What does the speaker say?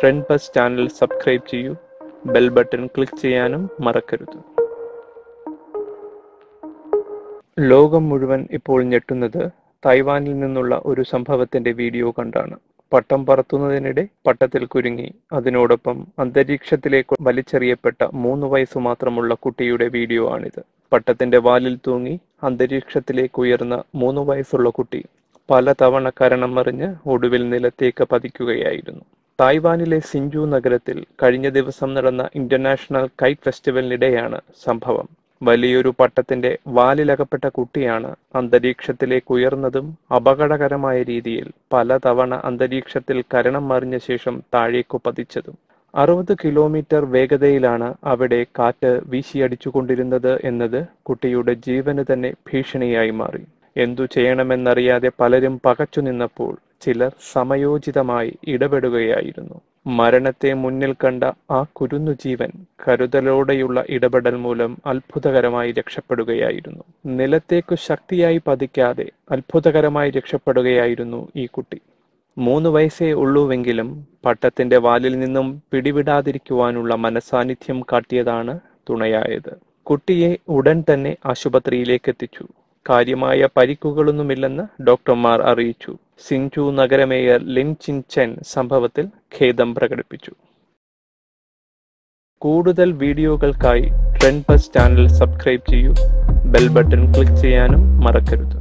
TrendBuzz channel subscribe cheyu, bell button click cheyanum marakkaruthu. Logam muzhuvan ippol ñettunnathu Taiwanil ninnulla oru sambhavathinte video kandana. പട്ടം പറത്തുന്നതിനിടെ പട്ടത്തിൽ കുരുങ്ങി, അതിനോടൊപ്പം അന്തരീക്ഷത്തിലേക്ക് വലിച്ചെറിയപ്പെട്ട 3 വയസ്സ് മാത്രമുള്ള കുട്ടിയുടെ video ആണിത്. പട്ടത്തിന്റെ വാലിൽ തൂങ്ങി അന്തരീക്ഷത്തിലേക്ക് ഉയർന്ന 3 വയസ്സുള്ള കുട്ടി പലതവണ കരണമറിഞ്ഞ് ഒടുവിൽ നിലത്തേക്ക് പതിക്കുകയായിരുന്നു. തായ്വാനിലെ സിഞ്ചു നഗരത്തിൽ കഴിഞ്ഞ ദിവസം നടന്ന ഇന്റർനാഷണൽ കൈറ്റ് ഫെസ്റ്റിവലിനിടെയാണ് സംഭവം. വലിയൊരു പട്ടത്തിന്റെ വാലിലകപ്പെട്ട കുട്ടിയാണ് അന്തരീക്ഷത്തിലേക്ക് ഉയർന്നതും അപകടകരമായ രീതിയിൽ പലതവണ അന്തരീക്ഷത്തിൽ കരണം മറിഞ്ഞ ശേഷം താഴേക്കു പതിച്ചതും. 60 കിലോമീറ്റർ വേഗതയിലാണ് അവിടെ കാറ്റ് വീശിയടിച്ചുകൊണ്ടിരുന്നത് എന്നത് കുട്ടിയുടെ ജീവന് തന്നെ ഭീഷണിയായി മാറി. എന്തു ചെയ്യണമെന്നറിയാതെ പലരും പകച്ചു നിന്നപ്പോൾ ചിലർ സമയോചിതമായി ഇടപെടുകയായിരുന്നു. മരണത്തെ മുന്നിൽ കണ്ട ആ കുരുന്നു ജീവൻ കരുതലോടെയുള്ള ഇടപെടൽ മൂലം അത്ഭുതകരമായി രക്ഷപ്പെടുകയായിരുന്നു. നിലത്തേക്കു ശക്തിയായി പതിക്കാതെ അത്ഭുതകരമായി രക്ഷപ്പെടുകയായിരുന്നു ഈ കുട്ടി. 3 വയസ്സേ ഉള്ളൂവെങ്കിലും പട്ടത്തിന്റെ വാലിൽ നിന്നും പിടിവിടാതിരിക്കുവാനുള്ള മനസാന്നിധ്യം കാട്ടിയതാണ് തുണയായത്. കുട്ടിയെ ഉടൻ തന്നെ ആശുപത്രിയിലേക്ക് എത്തിച്ചു. കാര്യമായ പരിക്കുകളൊന്നുമില്ലെന്ന് ഡോക്ടർമാർ അറിയിച്ചു. സിഞ്ചു നഗരമേയർ ലിൻ ചിൻ ചെൻ സംഭവത്തിൽ ഖേദം പ്രകടിപ്പിച്ചു. കൂടുതൽ വീഡിയോകൾക്കായി TrendBuzz ചാനൽ സബ്സ്ക്രൈബ് ചെയ്യൂ, ബെൽ ബട്ടൺ ക്ലിക്ക് ചെയ്യാനും മറക്കരുത്.